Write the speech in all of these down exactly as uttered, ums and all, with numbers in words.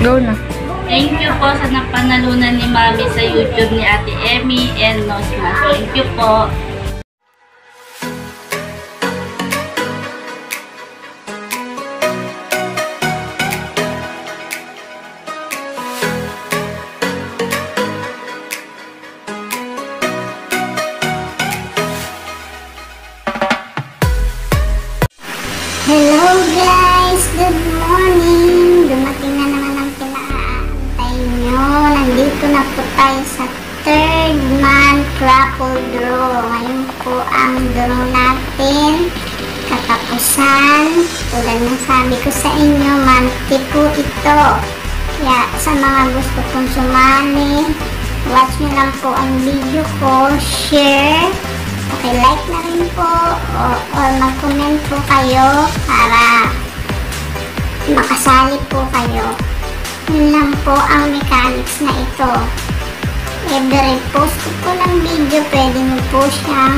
Go na. Thank you po sa napanalunan ni Mami sa YouTube ni Ate Emmy and Nosma. Thank you po. Hello guys! Good morning! Dumating na naman ang pinaantay nyo. Nandito na po tayo sa third month raffle draw. Ngayon po ang draw natin. Katapusan. Tulad ng sabi ko sa inyo, monthly po ito. Kaya sa mga gusto kong sumali, watch nyo lang po ang video ko. Share. Like na rin po o, o mag-comment po kayo para makasali po kayo. Yun lang po ang mechanics na ito. Every post ko po ng video, pwede nyo po siyang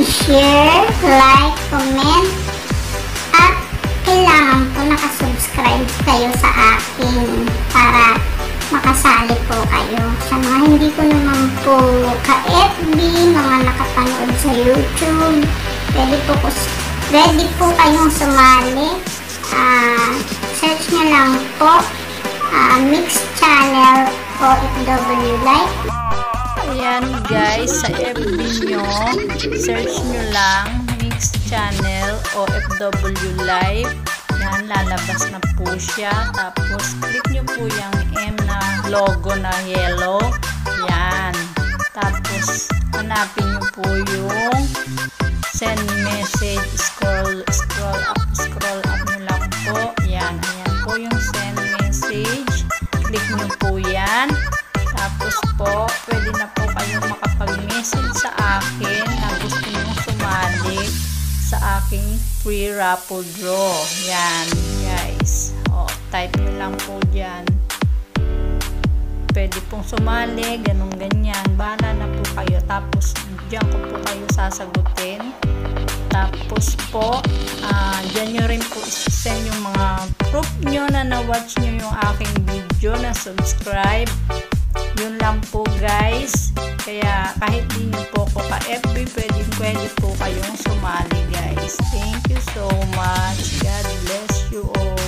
i-share, like, comment, at kailangan po nakasubscribe kayo sa akin para makasali po kayo. Sa mga hindi ko naman po ka-F B, mga nakapanood sa YouTube, pwede po, ko, pwede po kayong sumali. Uh, search nyo lang po, uh, Mixed Channel o F W Life. Ayan guys, sa F B nyo, search nyo lang Mixed Channel o F W Life. Yan, lalabas na po siya. Tapos, click nyo po yung M na logo na yellow. Yan. Tapos, hanapin nyo po yung send message. Scroll, scroll up, scroll up nyo lang po. Yan. Ayan po yung send message. Click nyo po yan. Tapos po, pwede na po kayong makapag-message sa akin na gusto nyo sumali sa aking free raffle draw. Yan, guys. O, type nyo lang po dyan. Pwede pong sumali, ganun ganyan. Bahala na po kayo. Tapos, dyan ko po kayo sasagutin. Tapos po, uh, dyan nyo rin po isasend yung mga proof nyo na na-watch nyo yung aking video, na subscribe. Yun lang po, guys. Kaya, kahit di nyo po ko ka-F B, pwede, pwede po kayong sumali. Thank you so much. God bless you all.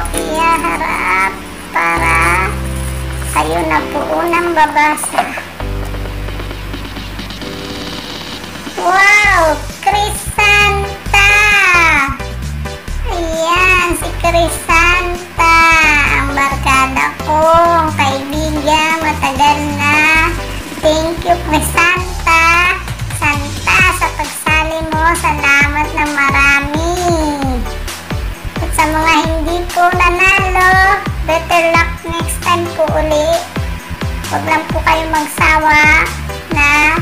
Iyaharap para kayo na po unang babasa. Wow! Crisanta! Ayan, si Crisanta. Ang barkada ko, kaibigan, matagal na. Thank you, Crisanta. Santa, sa pagsali mo, salamat na marami. At sa mga hindi ko nanalo, better luck next time po ulit. Huwag lang po kayo magsawa na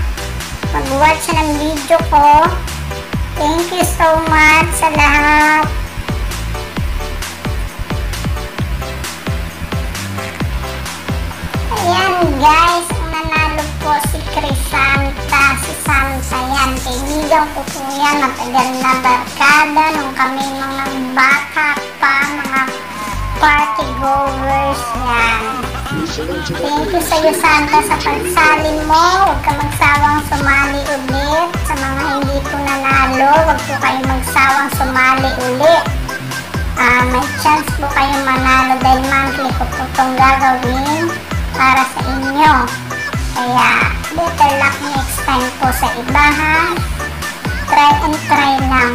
mag-watch ng video ko. Thank you so much sa lahat. Ayan guys, nanalo po si Crisanta, si Santa yan. Kaibigan ko po yan, matagal na barkada. kami mga bata pa, mga party goers yan. Thank you sa'yo, Santa, sa pagsali mo. Huwag ka magsawang sumali ulit. Sa mga hindi po nanalo, huwag po kayo magsawang sumali ulit. Uh, may chance po kayong manalo dahil monthly ko po itong gagawin para sa inyo. Kaya better luck next time po sa iba, ha? Try and try lang.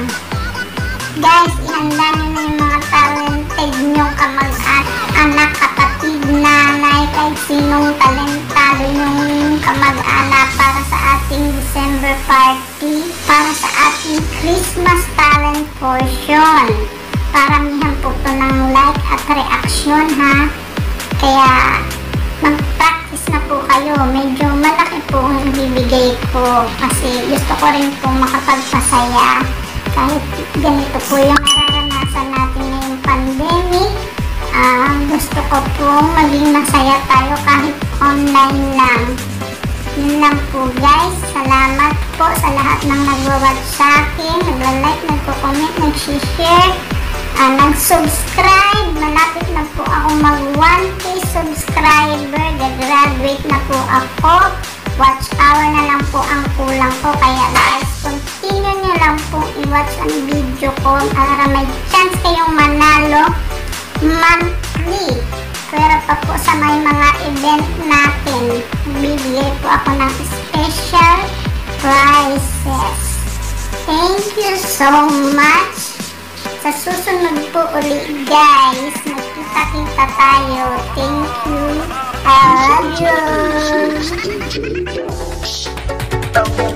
Guys, ihanda nyo na yung mga talented nyo, kamag-anak, kapatid, nanay, kahit sinong talentado yung kamag-anak para sa ating December party, para sa ating Christmas talent portion. Paramihan po ito ng like at reaction, ha? Kaya mag-practice na po kayo. Medyo malaki po ang ibibigay ko kasi gusto ko rin po makapagpasaya. Kahit ganito po yung nararanasan natin ngayong pandemic, uh, gusto ko po maging masaya tayo kahit online lang. Yun lang po, guys. Salamat po sa lahat ng nagwa-watch sa akin, nagla-like, nagko-comment, nag-share, uh, nag-subscribe. Malapit na po ako mag-one K subscriber. Gagraduate na po ako. Watch hour na lang po ang kulang ko, kaya guys, continue nyo lang po i-watch ang video ko para may chance kayong manalo monthly. Pero pa po sa may mga event natin, bibigay po ako ng special prizes. Thank you so much. Sa susunod po ulit, guys, magkita-kita tayo. Thank you. I love you.